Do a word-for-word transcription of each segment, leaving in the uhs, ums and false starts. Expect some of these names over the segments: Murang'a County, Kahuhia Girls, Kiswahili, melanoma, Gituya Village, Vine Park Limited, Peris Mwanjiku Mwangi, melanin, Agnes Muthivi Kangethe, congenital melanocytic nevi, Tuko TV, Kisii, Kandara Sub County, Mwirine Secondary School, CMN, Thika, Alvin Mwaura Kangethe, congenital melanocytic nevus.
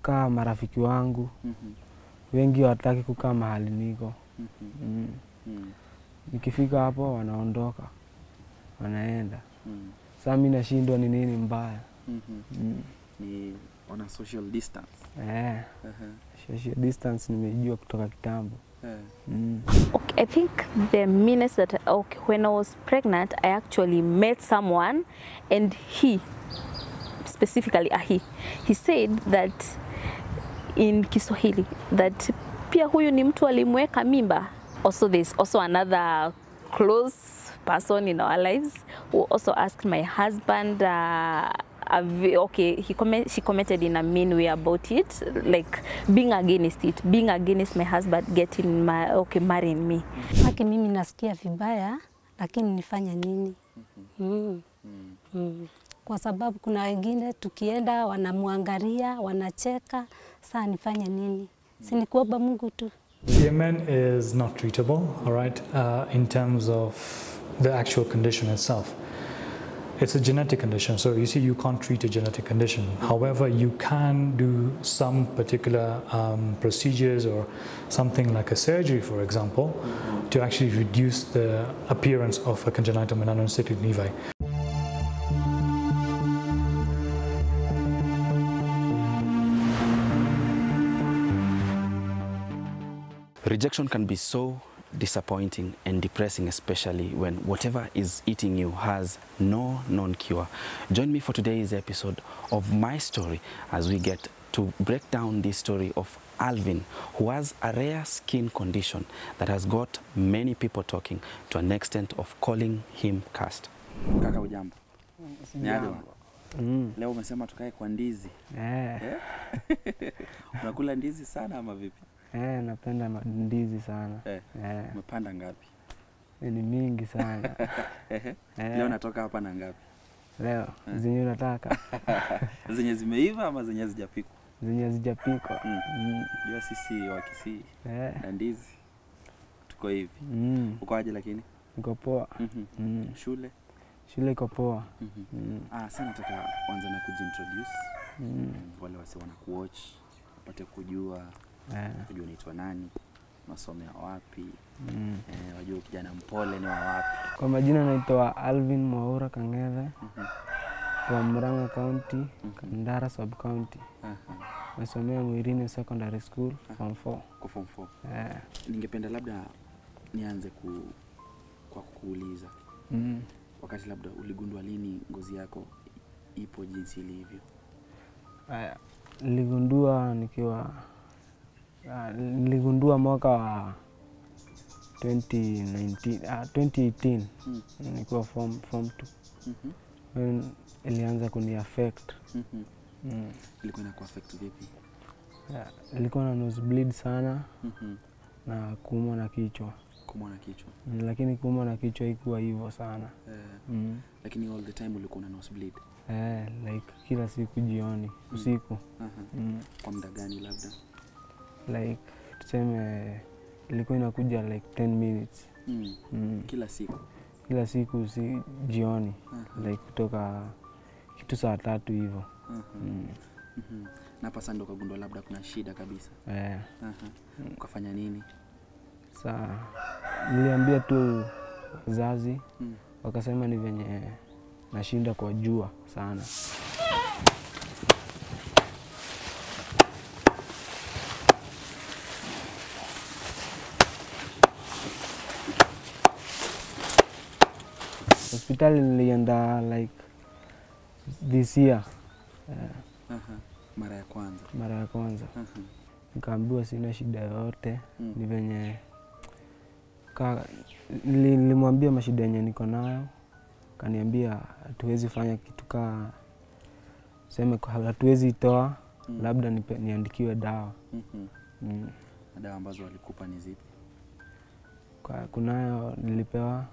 kukaa marafiki wangu. Mm -hmm. Wengi wataki kukaa mahali niko. Mm -hmm. Mm. Mm. Nikifika hapo wanaondoka. Wanaenda. Mm. Sasa mimi nashindwa ni nini mbaya. Mm -hmm. Mm. Ni on a social distance. Eh. Uh -huh. Social distance nimejua kutoka kitambo. Yeah. Mm. Okay, I think the minute that okay, when I was pregnant, I actually met someone, and he, specifically he, he said that in Kiswahili that pia huyu ni mtu alimweka mimba. Also, there's also another close person in our lives who also asked my husband. Uh, Okay, he com she commented in a mean way about it, like being against it, being against my husband getting my okay marrying me. Haki mimi nasikia vibaya, lakini nifanya nini? Mm. Mm. Kwa sababu kuna wengine tukienda wanamuangalia, wanacheka, saa nifanya nini? Si ni kuomba Mungu tu. G M N is not treatable, all right, uh, in terms of the actual condition itself. It's a genetic condition, so you see you can't treat a genetic condition. However, you can do some particular um, procedures or something like a surgery, for example, to actually reduce the appearance of a congenital melanocytic nevi. Rejection can be so disappointing and depressing, especially when whatever is eating you has no known cure. Join me for today's episode of My Story as we get to break down this story of Alvin, who has a rare skin condition that has got many people talking to an extent of calling him cursed. Kaka ujambo. Mm. Leo umesema tukae kwa ndizi. Eh. Yeah. Unakula ndizi sana ama vipi? Eh, napenda ndizi sana. Eh, eh. Umepanda ngapi? Ni mingi sana. eh. Leo natoka hapa na ngapi? Leo, eh. zenye nataka. Zenye zimeiva ama zenye zijapikwa? Zenye zijapikwa. Mm. Mm. Jua sisi wa Kisii. Eh. Na ndizi. Tuko hivi. Mm. Uko aje lakini? Niko poa. Mm -hmm. Mm. Shule. Shule iko poa. Mm -hmm. Mm. Ah, sana nataka kwanza na kujintroduce. Mm. Wale wasi wana kuwatch, wapate kujua. Yeah. Wajua unaitwa nani, masomo ya wapi, mm. eh, wajua kijana mpole ni wa wapi. Kwa majina naitwa Alvin Mwaura Kangethe, mm -hmm. from Murang'a County, mm -hmm. Kandara Sub County. Nasomea uh -huh. Mwirine Secondary School, uh -huh. form four. Kwa form four. Yeah. Ningependa labda nianze ku, kwa kuuliza. Mm. Wakati labda uligundua lini ngozi yako ipo jinsi ilivyo? Haya, uh, niligundua nikiwa Uh, niligundua mwaka wa twenty nineteen, twenty eighteen, mm. nilikuwa form two. Mhm. Mm ilianza kuni affect. Mhm. Mm mm. Ilikuwa na affect vipi? Yeah, ilikuwa na nosebleed sana. Mhm. Mm na kuumwa na kichwa. Kuumwa na kichwa. Mm, lakini kuumwa na kichwa haikuwa hivyo sana. Eh. Yeah. Mm. Lakini all the time ulikuwa na nosebleed. Eh, yeah, like kila siku jioni, usiku. Mhm. Uh -huh. Mm. Kwa muda gani labda? Like tuseme ilikuwa inakuja like ten minutes. Mm. Mm. Kila siku. Kila siku si jioni. Uh-huh. Like kutoka kitu saa tatu hivyo. Uh-huh. Mm. Uh-huh. Na pasa ndo kagundua labda kuna shida kabisa. Eh. Yeah. Uh-huh. Ukafanya nini? Saa niliambia tu wazazi. Mm. Wakasema ni venye nashinda kwa jua sana. Hospitali nilienda like this year. Uh, uh -huh. Mara ya kwanza. Mara ya kwanza. Uh -huh. Nikaambiwa sina shida yote. Mm. Ni venye nilimwambia mashida yenye niko nayo. Kaniambia hatuwezi fanya kitu ka sema hatuwezi toa. Mm. Labda nipe, niandikiwe dawa. Mhm. Mm mm. Dawa ambazo walikupa ni zipi? Kwa kunayo nilipewa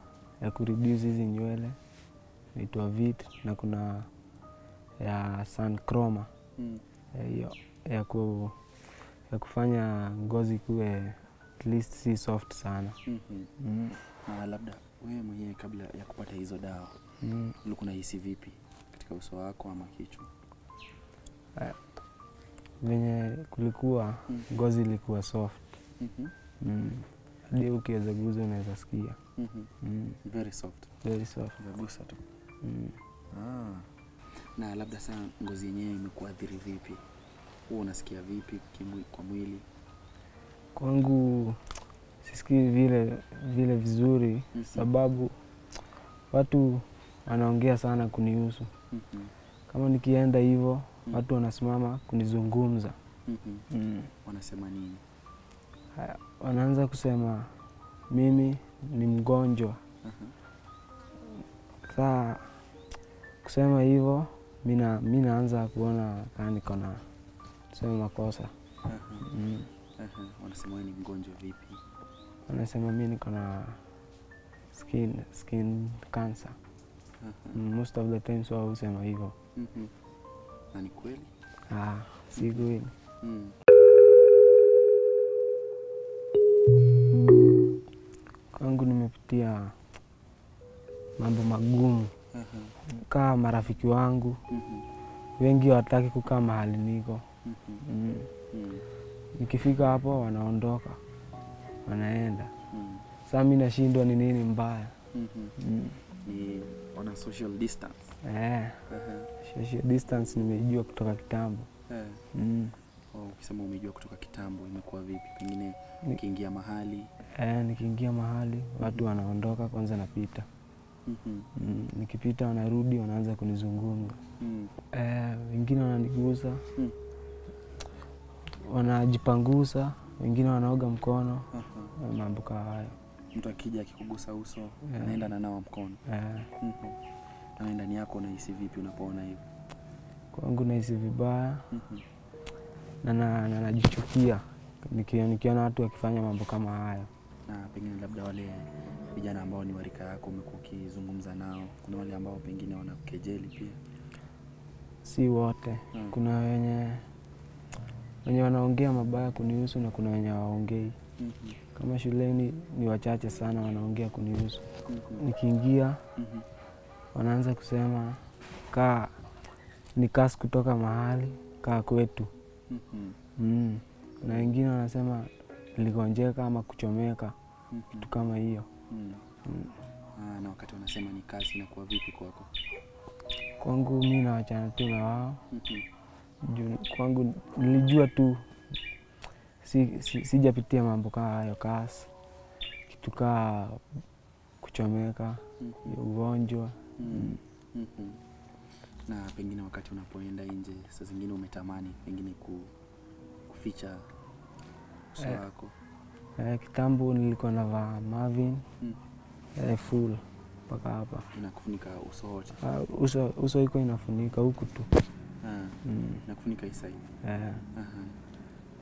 ya kureduce hizi nywele inaitwa vit, na kuna ya sun chroma. Mm. ya, ya, ku, ya kufanya ngozi kuwe at least si soft sana. Mhm. Mm mm. Na labda wewe mwenyewe kabla ya kupata hizo dawa, mm. ulikuwa unahisi vipi katika uso wako ama kichwa? venye kulikuwa mm. ngozi ilikuwa soft. Mhm. Mm Ndio mm. ukiweza guza unaweza sikia. Mhm. Mm very soft. Very soft. Guza tu. Mm. Ah. Na labda sana ngozi yenyewe imekuathiri vipi? Wewe unasikia vipi kimwili kwa mwili? Kwangu sisikii vile vile vizuri mm -hmm. sababu watu wanaongea sana kunihusu. Mm -hmm. Kama nikienda hivyo mm -hmm. watu wanasimama kunizungumza. Mhm. Mm mm. Wanasema nini? Haya, wanaanza kusema mimi ni mgonjwa. Mhm. Uh -huh. Saa kusema hivyo mimi na mimi naanza kuona kama niko na sema makosa. Mhm. Uh -huh. mm. Aha, wanasema wewe ni mgonjwa vipi? Wanasema mimi niko na skin skin cancer. Mm, most of the time so husema hivyo. Mhm. Mm na ni kweli? Ah, si kweli. Mm. Kwangu nimepitia mambo magumu. Aha. Kama marafiki wangu, mm -hmm. wengi hawataki kukaa mahali niko. Mhm. Mm mm. mm. Nikifika hapo wanaondoka, wanaenda. Mm. Sasa mimi nashindwa ni nini mbaya. Mhm. Mm. Ni wana social distance. Eh. Uh-huh. Social distance nimejua kutoka kitambo. Eh. Mhm. Oh, ukisema umejua kutoka kitambo imekuwa vipi? Pengine ukiingia mahali. Eh, nikiingia mahali watu wanaondoka kwanza napita. Mhm. Mm. Nikipita wanarudi wanaanza kunizungumza. Mhm. Eh, wengine wananiguza. Mhm. Wanajipangusa, wengine wanaoga mkono, mambo kama hayo. Mtu akija akikugusa uso, yeah. anaenda na nawa mkono. Eh. Yeah. Mhm. Na ndani yako unahisi vipi unapoona hivyo? Kwangu nahisi vibaya. Mhm. Na na najichukia nikiona nikiona watu wakifanya mambo kama hayo. Na pengine labda wale vijana ambao ni warika yako umekukizungumza nao, kuna wale ambao pengine wanakejeli pia. Si wote. Hmm. Kuna wenye wenye wanaongea mabaya kunihusu na kuna wenye waongei. Mm -hmm. Kama shuleni ni wachache sana wanaongea kunihusu. Mm -hmm. Nikiingia mm -hmm. wanaanza kusema kaa ni kasi kutoka mahali kaa kwetu. Mhm. Mm mm. Na wengine wanasema niligonjeka ama kuchomeka mm -hmm. kitu kama hiyo. Mm. Mm. Ah, na wakati wanasema ni kasi inakuwa vipi kwako? Kwangu mimi na wachana tu na wao. Mm -hmm. Kwangu nilijua tu si, si, sijapitia mambo kama hayo kasi kitu kama kuchomeka mm -hmm. ugonjwa mm -hmm. mm -hmm. Na pengine wakati unapoenda nje saa zingine umetamani pengine ku, kuficha uso wako eh, eh, kitambo nilikuwa navaa Marvin mm -hmm. eh, full mpaka hapa inakufunika uso wote uh, uso uso iko inafunika huku tu. Mm. Na kufunika hisa hivi. Eh. Yeah. Aha.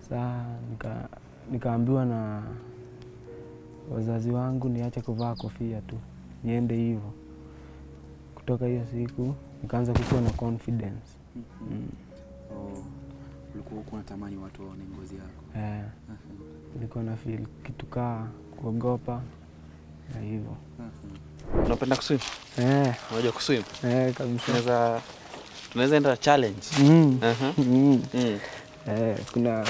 Sasa nika nikaambiwa na wazazi wangu niache kuvaa kofia tu. Niende hivyo. Kutoka hiyo siku nikaanza kuwa na confidence. Mhm. Mm mm. Oh. Ulikuwa unatamani watu waone ngozi yako. Eh. Yeah. Nilikuwa na feel kitu kaa kuogopa na hivyo. Mhm. Unapenda kuswim? Eh. Yeah. Unajua kuswim? Eh, yeah, kabisa. Unaweza Tunaweza enda challenge. Mhm. Aha. Mhm. Eh, kuna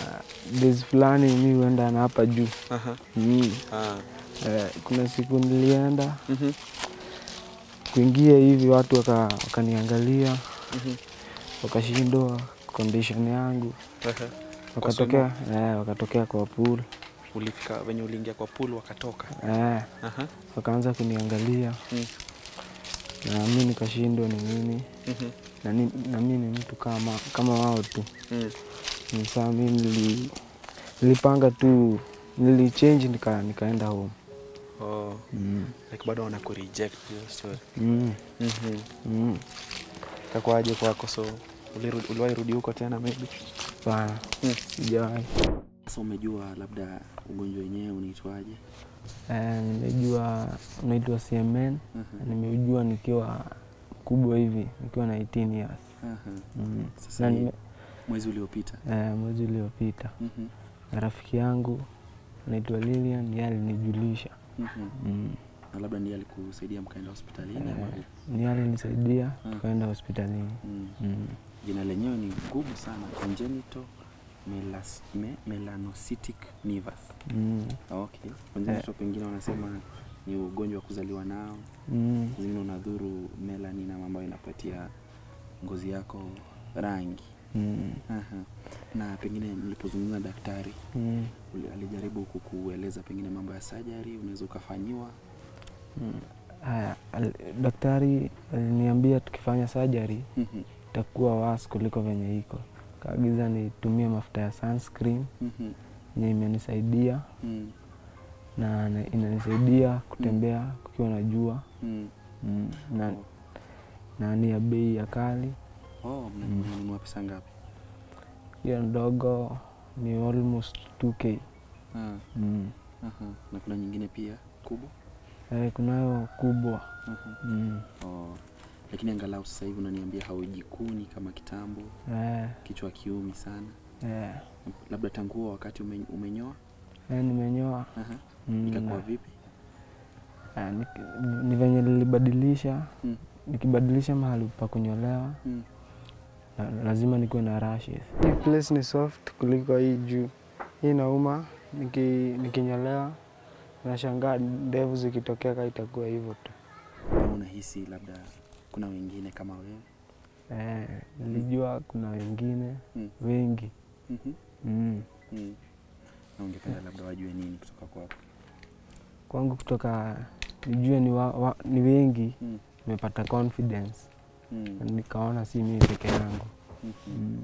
days fulani mimi huenda na hapa juu. Aha. Mhm. Ah. Eh, kuna siku nilienda. Mhm. Kuingia hivi watu wakaniangalia. Mhm. Wakashindwa condition yangu. Aha. Wakatokea, eh, wakatokea kwa pool. Ulifika wenye uliingia kwa pool wakatoka. Eh. Aha. Wakaanza kuniangalia. Mhm. Na mimi nikashindwa ni nini. Mhm. Na ni, na mimi mtu kama kama wao tu. Mm. Sasa mimi nili, nilipanga tu nili change nika nikaenda home. Oh. Mm. Like bado wana ku reject hiyo story. Mhm. Mhm. Mhm. Kakwaje kwako so uliwahi rudi huko tena maybe? Bana. Mm. Sijawahi. Sasa umejua labda ugonjwa wenyewe unaitwaje? Eh, nimejua unaitwa C M N. Uh-huh. Nimejua nikiwa kubwa hivi nikiwa na eighteen years. Aha. Mm. Sasa ni mwezi uliopita. Eh, mwezi uliopita. Mhm. Mm rafiki yangu anaitwa Lilian ndiye alinijulisha. Mhm. Mm mm. Na labda ndiye alikusaidia mkaenda hospitalini eh, ama ndiye alinisaidia tukaenda hospitalini. Mhm. Mm. Jina lenyewe ni kubwa sana, congenital me, melanocytic nevus. Mm. Okay. Wenzangu pengine wanasema ni ugonjwa kuzaliwa nao. Mm. Zingine unadhuru melanin ambayo inapatia ngozi yako rangi. Mm. Aha. Na pengine nilipozungumza daktari, mm. alijaribu kukueleza pengine mambo ya surgery unaweza kufanywa. Mm. Haya, al, daktari aliniambia tukifanya surgery mm -hmm. itakuwa worse kuliko venye iko. Kaagiza nitumie mafuta ya sunscreen. Mhm. Mm imenisaidia. Mm. Na, na inanisaidia kutembea mm. kukiwa na jua. Mm. Mm. Na oh. na ni ya bei ya kali. Oh, mnanunua pesa ngapi? Hiyo ndogo ni almost two K. Ah. Mm. Aha. Na kuna nyingine pia kubwa? Eh, kunayo kubwa. Aha. Mm. Oh. Lakini angalau sasa hivi unaniambia haujikuni kama kitambo. Eh. Kichwa kiumi sana. Eh. Labda tangu wakati umenyoa? Eh, nimenyoa. Aha. Mm. Ikakuwa vipi? Ah, ni, ni venye nilibadilisha. Mm. Nikibadilisha mahali pa kunyolewa. Mm. La, lazima nikuwe na rashes. Hii place ni soft kuliko hii juu. Hii inauma niki nikinyolewa. Nashangaa ndevu zikitokea kama itakuwa hivyo tu. Unahisi labda kuna wengine kama wewe? Eh, nilijua kuna wengine mm. wengi. Mhm. Mm. Mm. Na ungependa labda wajue nini kutoka kwako? Kwangu kutoka nijue ni wa, wa, ni wengi mm. nimepata confidence. Mm. Nikaona si mimi peke yangu. Mm -hmm. Mm.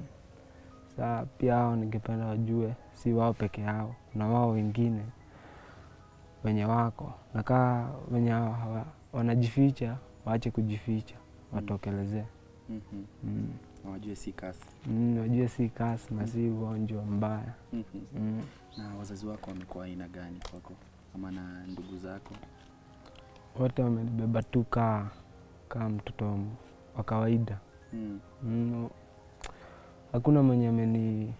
Sasa pia hao ningependa wajue si wao peke yao na wao wengine wenye wako na kaa wenye wanajificha waache kujificha mm. watokelezee. Mhm. Mm mm. Na wajue si kasi. Mm, wajue si kasi na si ugonjwa mbaya. Mhm. Mm mm. Na wazazi wako wamekuwa aina gani kwako ama na ndugu zako? Wote wamebeba tu kaa kama mtoto wa kawaida. Mm. Mm. Hakuna mwenye ameni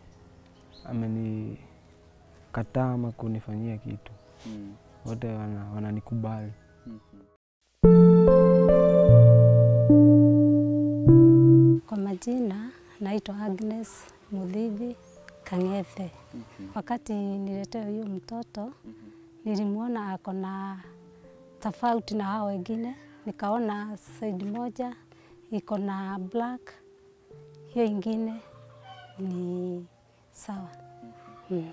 ameni kataa ama kunifanyia kitu. Mm. Wote wana wananikubali. Mm-hmm. Kwa majina naitwa Agnes Muthivi Kangethe. Mm-hmm. Wakati niletea huyu mtoto, mm-hmm. nilimuona ako na tofauti na hao wengine, nikaona side moja iko na black, hiyo ingine ni sawa. Mm-hmm. Mm.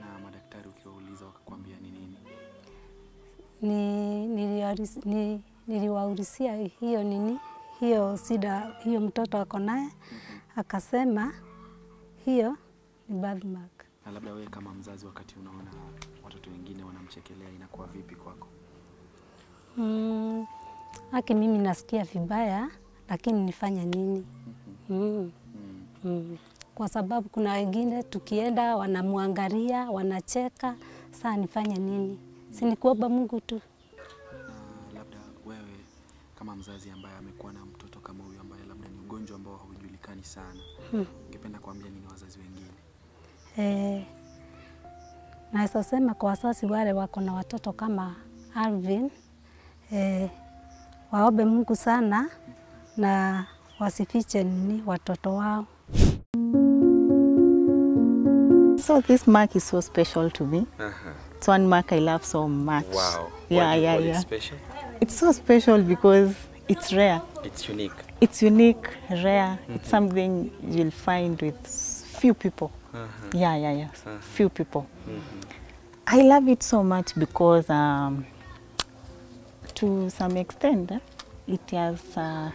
Na madaktari ukiwauliza wakakwambia ni nini? Ni niliwaurisia ni, niliwaurisia hiyo nini? Hiyo sida hiyo mtoto wako naye mm-hmm. akasema hiyo ni birthmark. Na labda wewe kama mzazi wakati unaona watoto wengine wanamchekelea inakuwa vipi kwako? Mm, haki mimi nasikia vibaya lakini nifanya nini? Mm-hmm. Mm. Mm. Kwa sababu kuna wengine tukienda wanamuangalia, wanacheka, saa nifanya nini? Si nikuomba Mungu tu. Na labda wewe kama mzazi ambaye amekuwa na mtoto kama huyu ambaye labda ni ugonjwa ambao haujulikani sana, ungependa hmm. kuambia nini wazazi wengine? Eh. Naweza sema kwa wazazi wale wako na watoto kama Alvin, eh, waombe Mungu sana na wasifiche nini watoto wao. So this mark is so special to me. Uh-huh. It's one mark I love so much. Wow. Yeah, Why yeah, yeah. It's special? It's so special because it's rare. It's unique. It's unique, rare. Mm-hmm. It's something you'll find with few people. Uh-huh. Yeah, yeah, yeah. Uh-huh. Few people. Mm-hmm. I love it so much because um, to some extent, eh, it has uh,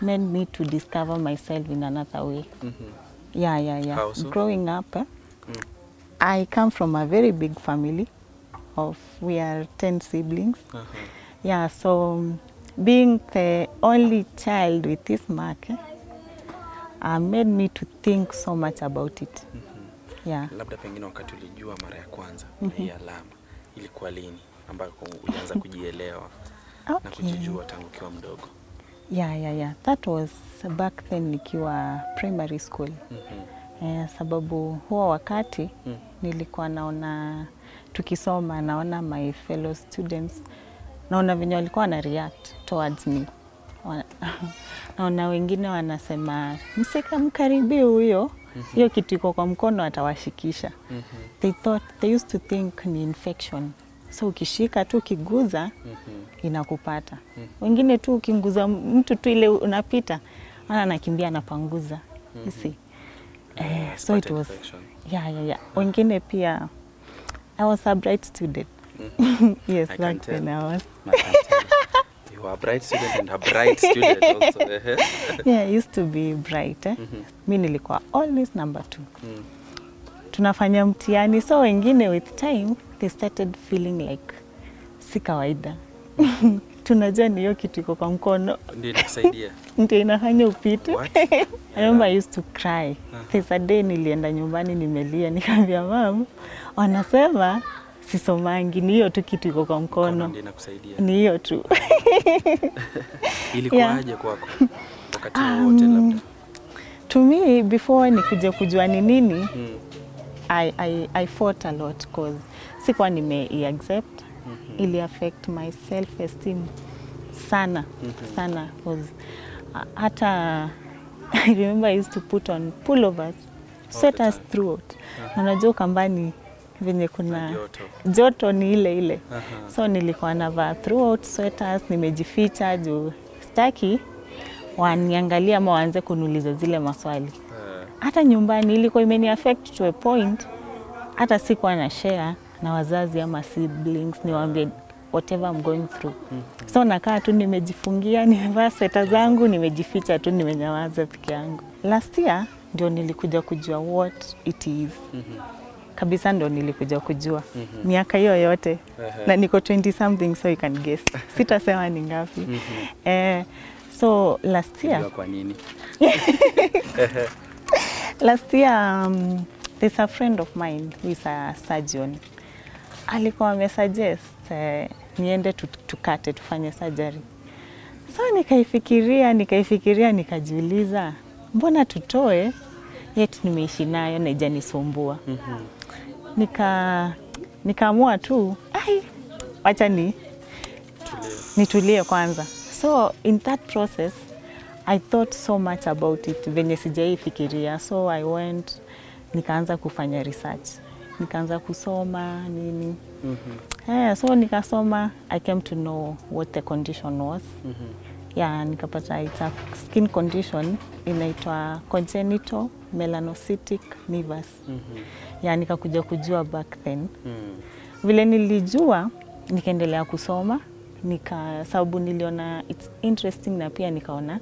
made me to discover myself in another way. Mm-hmm. Yeah, yeah, yeah. How so? Growing up, eh, Mm. I come from a very big family of we are ten siblings. Uh-huh. Yeah, so being the only child with this mark eh, uh, made me to think so much about it. Mm-hmm. Yeah. Labda pengine wakati ulijua mara ya kwanza hii alama ilikuwa lini ambako ulianza kujielewa na kujijua tangu ukiwa mdogo? Yeah, yeah, yeah. That was back then nikiwa primary school. Mm-hmm. Eh, sababu huo wakati mm. nilikuwa naona tukisoma naona my fellow students naona venye walikuwa na react towards me. Wana, naona wengine wanasema msika mkaribie huyo hiyo kitu iko kwa mkono atawashikisha. They thought, they used to think ni infection. So ukishika tu ukiguza inakupata. Wengine tu ukinguza mtu tu ile unapita ana anakimbia anapanguza. You see. Uh, so it was infection. Yeah, yeah, yeah. Wengine pia I was a bright student. Yes, I back then I was. You were a bright student and a bright student also. Yeah, I used to be bright. Eh? Mi nilikuwa always number two. Mm. Tunafanya mtihani, so wengine with time they started feeling like si kawaida. Tunajua ni hiyo kitu iko kwa mkono. Ndio inakusaidia. Ndio inafanya upite. I remember I used to cry. There's a day nilienda nyumbani nimelia nikamwambia mama, wanasema sisomangi, ni hiyo tu kitu iko kwa mkono. Ndio inakusaidia. Ni hiyo tu. Ilikuwa aje kwako wakati wote labda? To me before nikuje kujua ni nini, hmm. I I I fought a lot cause sikuwa nime accept. Mm-hmm. Ili affect my self-esteem sana, mm-hmm. sana. Because uh, hata, I remember I used to put on pullovers, sweaters throughout. Uh-huh. Unajua kambani venye kuna joto. Joto ni ile ile. Uh-huh. So nilikuwa navaa throughout sweaters, nimejificha juu staki, waniangalia ama waanze kuniuliza zile maswali. Uh-huh. Hata nyumbani ilikuwa imeni affect to a point, hata sikuwa na share na wazazi ama siblings niwaambie whatever I'm going through. Mm -hmm. So nakaa tu nimejifungia, nimevaa sweta zangu, nimejificha tu, nimenyamaza peke yangu. Last year ndio nilikuja kujua what it is. Mm -hmm. Kabisa ndio nilikuja kujua. Mm -hmm. Miaka hiyo yote. Uh -huh. Na niko twenty something, so you can guess. Sitasema ni ngapi. Mm -hmm. Eh so last year ndio kwa nini? Last year um, there's a friend of mine who is a surgeon. Alikuwa amesuggest eh, niende tukate tufanye surgery. So nikaifikiria nikaifikiria nikajiuliza mbona tutoe yet nimeishi nayo na ijanisumbua. mm -hmm. Nika nikaamua tu ai acha ni nitulie kwanza. So in that process I thought so much about it venye sijaifikiria. So I went nikaanza kufanya research. Nikaanza kusoma nini. Mm-hmm. Yeah, so nikasoma, I came to know what the condition was. Mm-hmm. Yeah, nikapata it's a skin condition inaitwa congenital melanocytic nevus. Mm-hmm. Yeah, nikakuja kujua back then. Mm. Vile nilijua nikaendelea kusoma, nika sababu niliona it's interesting na pia nikaona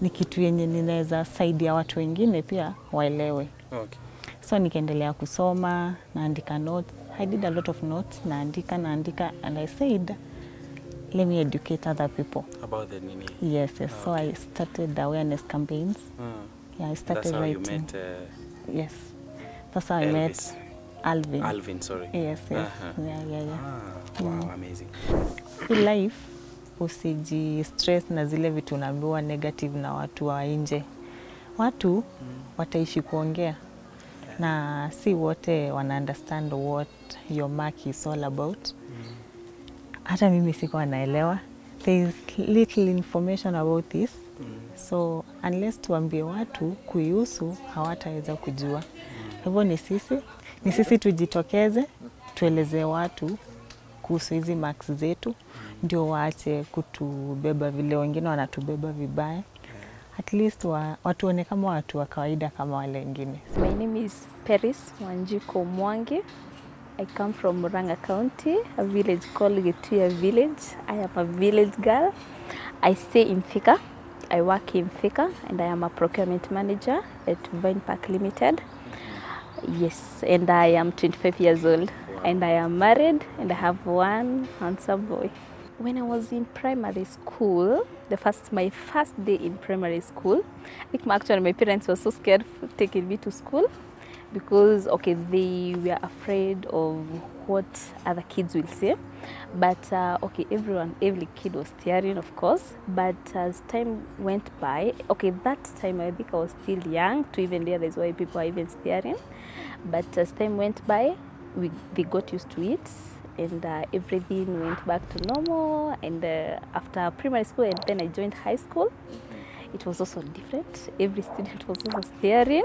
ni kitu yenye ninaweza saidia watu wengine pia waelewe. Okay. So nikaendelea kusoma, naandika notes. I did a lot of notes, naandika, naandika, and I said, let me educate other people. About the nini? Yes, yes. Oh, so okay. I started awareness campaigns. Mm. Yeah, I started that's writing. That's how you met? Uh, yes. That's how Elvis. I met Alvin. Alvin, sorry. Yes, yes. Uh-huh. Yeah, yeah, yeah. Ah, wow, mm. amazing. In life, usiji stress na zile vitu unaambiwa negative na watu wa nje. Watu mm. wataishi kuongea. Na si wote wana understand what your mark is all about. Hata mm. mimi sikuwa naelewa. There is little information about this. Mm. So unless tuambie watu kuihusu hawataweza kujua. Mm. Hivyo ni sisi ni sisi tujitokeze tueleze watu kuhusu hizi marks zetu. Mm. Ndio waache kutubeba vile wengine wanatubeba vibaya. At least wa, watu one kama watu wa kawaida kama wale wengine. My name is Peris Mwanjiku Mwangi. I come from Murang'a County, a village called Gituya Village. I am a village girl. I stay in Thika. I work in Thika and I am a procurement manager at Vine Park Limited. Yes, and I am twenty-five years old and I am married and I have one handsome boy. When I was in primary school, the first my first day in primary school, I think my, actually my parents were so scared for taking me to school because okay they were afraid of what other kids will say. But uh, okay, everyone, every kid was staring, of course. But as time went by, okay, that time I think I was still young to even realize why people are even staring. But as time went by, we they got used to it. And uh, everything went back to normal. And uh, after primary school, and then I joined high school. It was also different. Every student was also staring.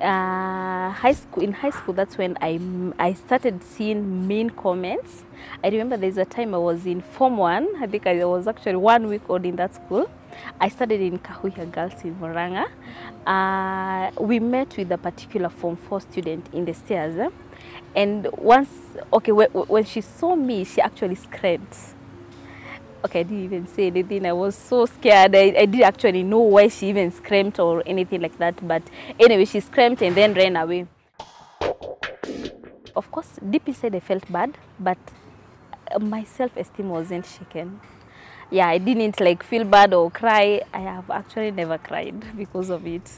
uh, high school, in high school, that's when I, I started seeing mean comments. I remember there's a time I was in Form one, I think I was actually one week old in that school. I studied in Kahuhia Girls in Murang'a. Uh, we met with a particular Form four student in the stairs. Eh? And once, okay, when, when she saw me, she actually screamed. Okay, I didn't even say anything. I was so scared. I, I didn't actually know why she even screamed or anything like that. But anyway, she screamed and then ran away. Of course, deep inside I felt bad, but my self-esteem wasn't shaken. Yeah, I didn't like feel bad or cry. I have actually never cried because of it.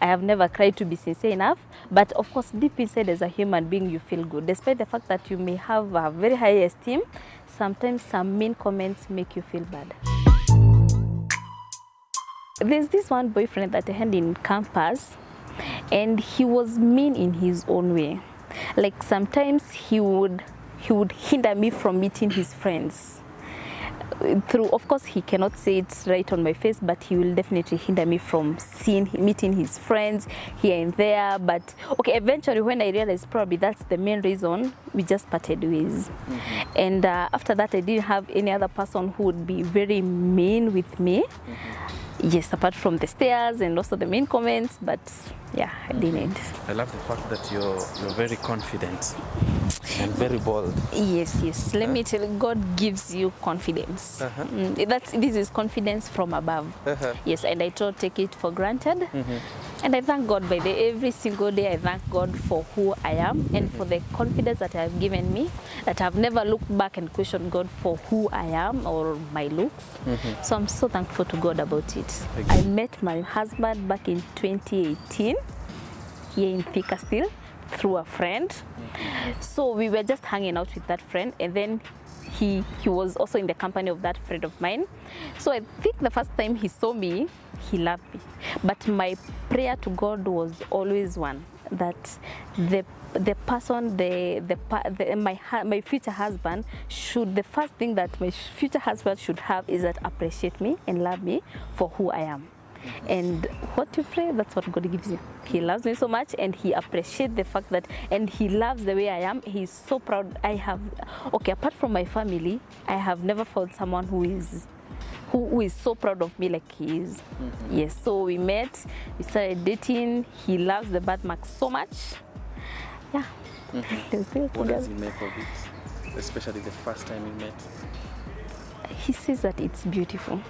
I have never cried, to be sincere enough. But of course, deep inside as a human being, you feel good. Despite the fact that you may have a very high esteem, sometimes some mean comments make you feel bad. There's this one boyfriend that I had in campus, and he was mean in his own way. Like sometimes he would, he would hinder me from meeting his friends. Through, of course, he cannot say it right on my face, but he will definitely hinder me from seeing, meeting his friends here and there. But okay, eventually, when I realized probably that's the main reason, we just parted ways. Mm-hmm. And uh, after that, I didn't have any other person who would be very mean with me. Mm-hmm. Yes, apart from the stares and also the mean comments, but yeah, I didn't. I love the fact that you're you're very confident. And very bold. Yes, yes. Let uh, me tell you, God gives you confidence. Uh-huh. mm, that's, this is confidence from above. Uh-huh. Yes, and I don't take it for granted. Mm-hmm. And I thank God by the, every single day. I thank God for who I am and mm-hmm. for the confidence that I have given me, that I've never looked back and questioned God for who I am or my looks. Mm-hmm. So I'm so thankful to God about it. Thank you. I met my husband back in twenty eighteen, here in Thika still, through a friend. So we were just hanging out with that friend, and then he he was also in the company of that friend of mine. So I think the first time he saw me, he loved me. But my prayer to God was always one, that the the person, the the, the my my future husband should, the first thing that my future husband should have is that appreciate me and love me for who I am. And what you pray, that's what God gives you. He loves me so much, and he appreciates the fact that, and he loves the way I am. He's so proud. I have, okay, apart from my family, I have never found someone who is who, who is so proud of me like he is. Mm-hmm. Yes, so we met, we started dating. He loves the birth mark so much. Yeah. Mm-hmm. What does he make of it, especially the first time we met? He says that it's beautiful.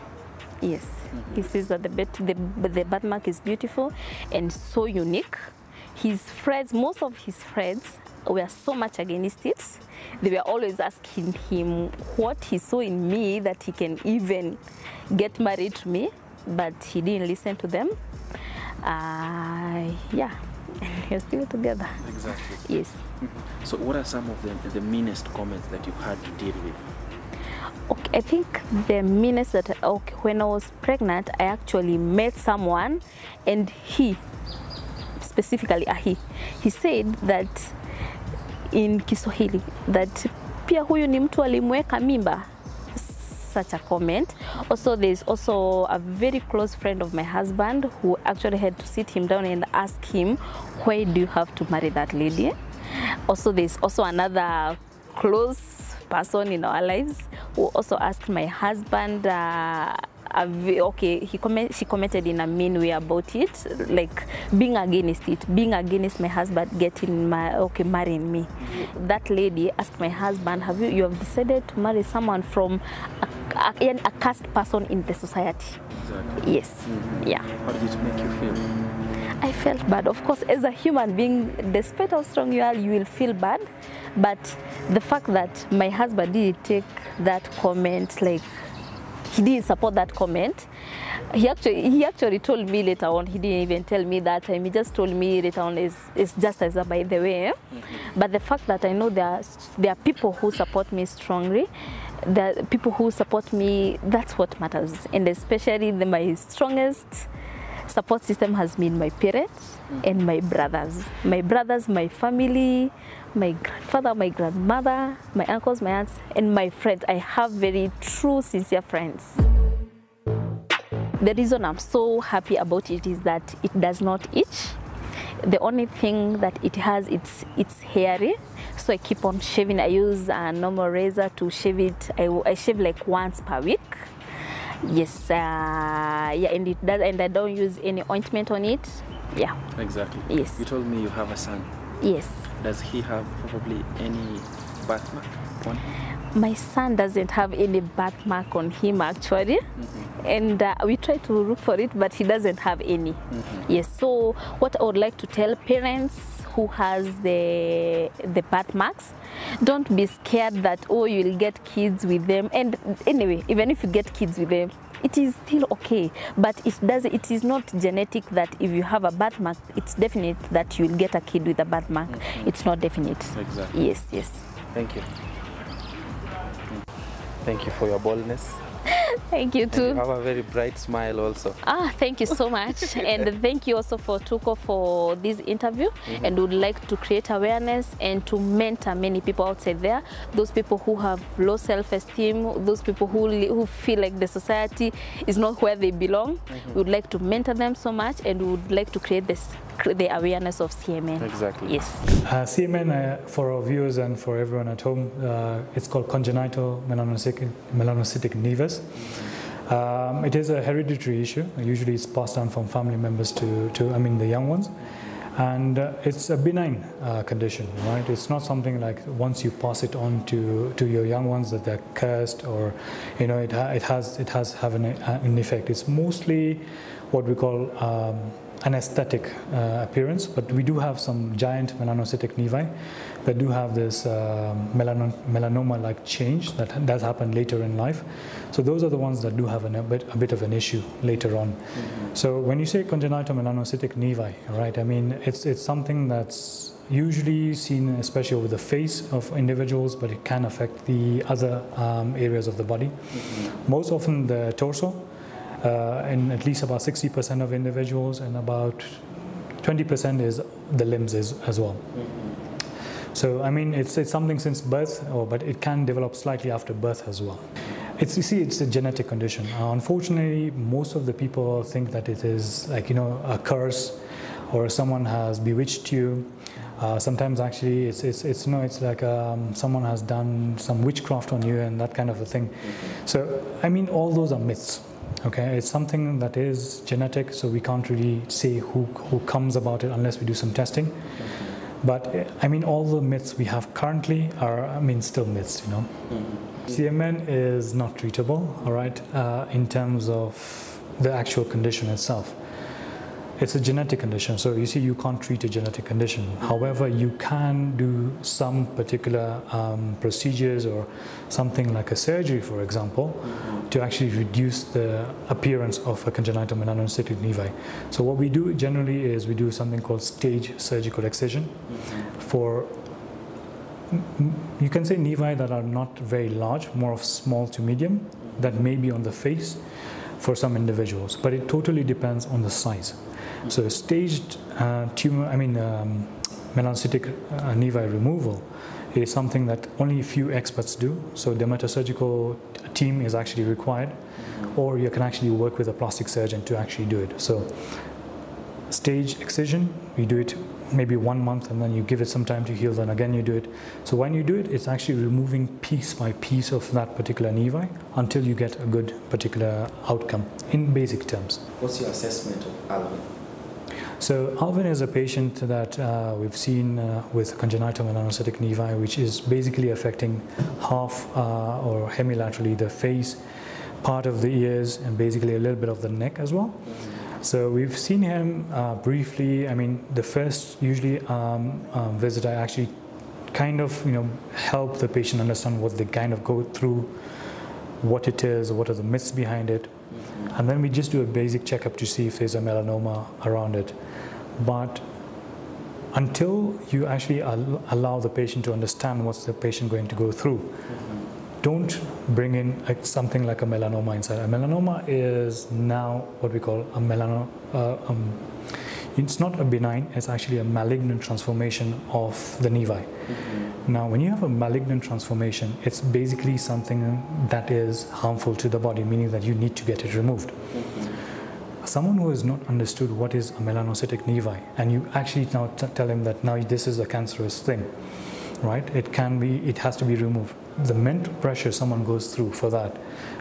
Yes, mm-hmm. He says that the, the, the birthmark is beautiful and so unique. His friends, most of his friends, were so much against it. They were always asking him what he saw in me that he can even get married to me, but he didn't listen to them. Uh, yeah, and we're still together. Exactly. Yes. Mm-hmm. So what are some of the, the meanest comments that you've had to deal with? Okay, I think the meanest that, okay, when I was pregnant, I actually met someone, and he, specifically, uh, he, he said that in Kiswahili, that pia huyu ni mtu alimweka mimba, such a comment. Also, there's also a very close friend of my husband who actually had to sit him down and ask him, why do you have to marry that lady? Also, there's also another close person in our lives who also asked my husband, uh, okay, he comment, she commented in a mean way about it, like being against it, being against my husband getting my, okay, marrying me. That lady asked my husband, have you, you have decided to marry someone from a, a, a caste person in the society? Exactly. Yes. Mm-hmm. Yeah. How did it make you feel? I felt bad. Of course, as a human being, despite how strong you are, you will feel bad. But the fact that my husband didn't take that comment, like he didn't support that comment, he actually he actually told me later on, he didn't even tell me that time, he just told me later on, it's, it's just as a by the way. Mm-hmm. But the fact that I know there are, there are people who support me strongly, the people who support me, that's what matters. And especially the, my strongest support system has been my parents and my brothers. My brothers, my family, my grandfather, my grandmother, my uncles, my aunts, and my friends. I have very true, sincere friends. The reason I'm so happy about it is that it does not itch. The only thing that it has, it's it's hairy, so I keep on shaving. I use a normal razor to shave it. I, I shave like once per week. Yes, uh, yeah, and it does, and I don't use any ointment on it. Yeah, exactly. Yes. You told me you have a son. Yes. Does he have probably any birthmark on him? My son doesn't have any birthmark on him actually, mm-hmm. and uh, we try to look for it, but he doesn't have any. Mm-hmm. Yes. So what I would like to tell parents who has the the birthmarks, don't be scared that oh you'll get kids with them. And anyway, even if you get kids with them, it is still okay. But it does. It is not genetic that if you have a birthmark, it's definite that you'll get a kid with a birthmark. Mm-hmm. It's not definite. Exactly. Yes. Yes. Thank you. Thank you for your boldness. Thank you too. And you have a very bright smile also. Ah, thank you so much. And thank you also for Tuko for this interview. Mm-hmm. And would like to create awareness and to mentor many people outside there. Those people who have low self-esteem, those people who, who feel like the society is not where they belong. Mm-hmm. We would like to mentor them so much, and we would like to create this, the awareness of C M N. Exactly. Yes. Uh, C M N, uh, for our viewers and for everyone at home, uh, it's called congenital melanocytic, melanocytic nevus. Um, it is a hereditary issue. Usually it's passed down from family members to, to I mean, the young ones. And uh, it's a benign uh, condition, right? It's not something like once you pass it on to, to your young ones that they're cursed or, you know, it, ha it has it has have an, an effect. It's mostly what we call um, an aesthetic uh, appearance, but we do have some giant melanocytic nevi that do have this uh, melan melanoma-like change that does happen later in life. So those are the ones that do have an, a, bit, a bit of an issue later on. Mm-hmm. So when you say congenital melanocytic nevi, right, I mean, it's, it's something that's usually seen especially over the face of individuals, but it can affect the other um, areas of the body. Mm-hmm. Most often the torso, Uh, in at least about sixty percent of individuals, and about twenty percent is the limbs is, as well. Mm-hmm. So I mean, it's, it's something since birth, or, but it can develop slightly after birth as well. It's, you see, it's a genetic condition. Uh, unfortunately, most of the people think that it is like, you know, a curse, or someone has bewitched you. Uh, sometimes actually it's, it's, it's, you know, it's like um, someone has done some witchcraft on you and that kind of a thing. Mm-hmm. So I mean, all those are myths. Okay, it's something that is genetic, so we can't really say who, who comes about it unless we do some testing. But I mean, all the myths we have currently are, I mean, still myths, you know. Mm-hmm. C M N is not treatable, all right, uh, in terms of the actual condition itself. It's a genetic condition, so you see, you can't treat a genetic condition. However, you can do some particular um, procedures or something like a surgery, for example, to actually reduce the appearance of a congenital melanocytic nevi. So what we do generally is we do something called stage surgical excision for, you can say, nevi that are not very large, more of small to medium, that may be on the face for some individuals, but it totally depends on the size. So staged uh, tumor, I mean um, melanocytic uh, nevi removal is something that only a few experts do. So dermatosurgical team is actually required, or you can actually work with a plastic surgeon to actually do it. So stage excision, you do it maybe one month and then you give it some time to heal, then again you do it. So when you do it, it's actually removing piece by piece of that particular nevi until you get a good particular outcome in basic terms. What's your assessment of Alvin? So Alvin is a patient that uh, we've seen uh, with congenital melanocytic nevi, which is basically affecting half uh, or hemilaterally the face, part of the ears, and basically a little bit of the neck as well. So we've seen him uh, briefly. I mean, the first usually um, um, visit I actually kind of, you know, help the patient understand what they kind of go through, what it is, what are the myths behind it. And then we just do a basic checkup to see if there's a melanoma around it. But until you actually al allow the patient to understand what's the patient going to go through, mm-hmm. don't bring in a, something like a melanoma inside. A melanoma is now what we call a melanoma. Uh, um, it's not a benign, it's actually a malignant transformation of the nevi. Mm-hmm. Now, when you have a malignant transformation, it's basically something that is harmful to the body, meaning that you need to get it removed. Mm-hmm. someone who has not understood what is a melanocytic nevi, and you actually now tell him that now this is a cancerous thing, right? It can be, it has to be removed. The mental pressure someone goes through for that,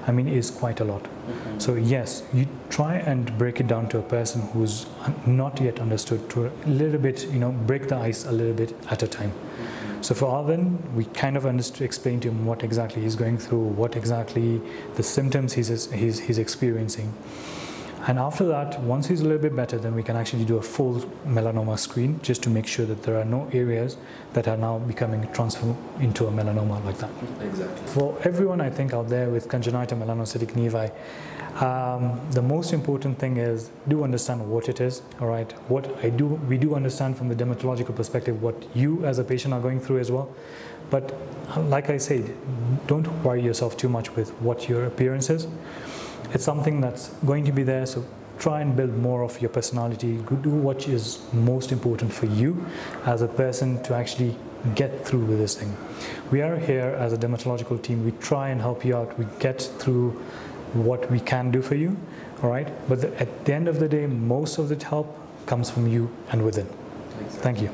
I mean, is quite a lot. Mm-hmm. So yes, you try and break it down to a person who's not yet understood, to a little bit, you know, break the ice a little bit at a time. Mm-hmm. So for Alvin, we kind of understood, explained to him what exactly he's going through, what exactly the symptoms he's, he's, he's experiencing. And after that, once he's a little bit better, then we can actually do a full melanoma screen just to make sure that there are no areas that are now becoming transformed into a melanoma like that. Exactly. For everyone, I think, out there with congenital melanocytic nevi, um, the most important thing is do understand what it is, all right? What I do, we do understand from the dermatological perspective what you as a patient are going through as well. But like I said, don't worry yourself too much with what your appearance is. It's something that's going to be there, so try and build more of your personality. Do what is most important for you as a person to actually get through with this thing. We are here as a dermatological team. We try and help you out. We get through what we can do for you, all right? But the, at the end of the day, most of the help comes from you and within. Thank you.